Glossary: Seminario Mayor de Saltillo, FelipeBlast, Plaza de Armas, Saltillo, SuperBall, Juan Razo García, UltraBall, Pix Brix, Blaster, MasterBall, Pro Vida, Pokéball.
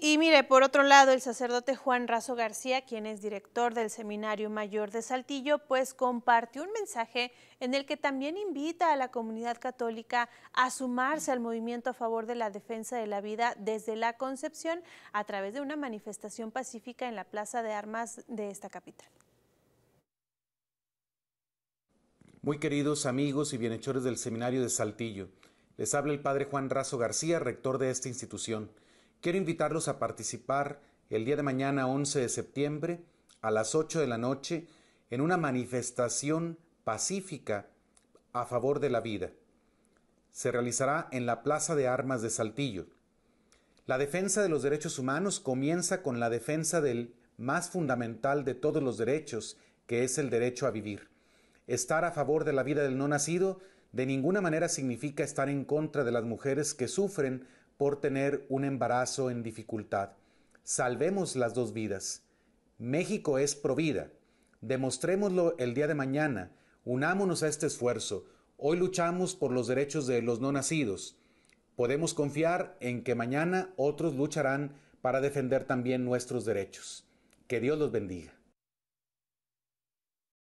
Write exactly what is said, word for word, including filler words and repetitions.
Y, y mire, por otro lado, el sacerdote Juan Razo García, quien es director del Seminario Mayor de Saltillo, pues compartió un mensaje en el que también invita a la comunidad católica a sumarse al movimiento a favor de la defensa de la vida desde la concepción a través de una manifestación pacífica en la Plaza de Armas de esta capital. Muy queridos amigos y bienhechores del Seminario de Saltillo, les habla el padre Juan Razo García, rector de esta institución. Quiero invitarlos a participar el día de mañana, once de septiembre, a las ocho de la noche, en una manifestación pacífica a favor de la vida. Se realizará en la Plaza de Armas de Saltillo. La defensa de los derechos humanos comienza con la defensa del más fundamental de todos los derechos, que es el derecho a vivir. Estar a favor de la vida del no nacido de ninguna manera significa estar en contra de las mujeres que sufren por tener un embarazo en dificultad. Salvemos las dos vidas. México es provida. Demostrémoslo el día de mañana. Unámonos a este esfuerzo. Hoy luchamos por los derechos de los no nacidos. Podemos confiar en que mañana otros lucharán para defender también nuestros derechos. Que Dios los bendiga.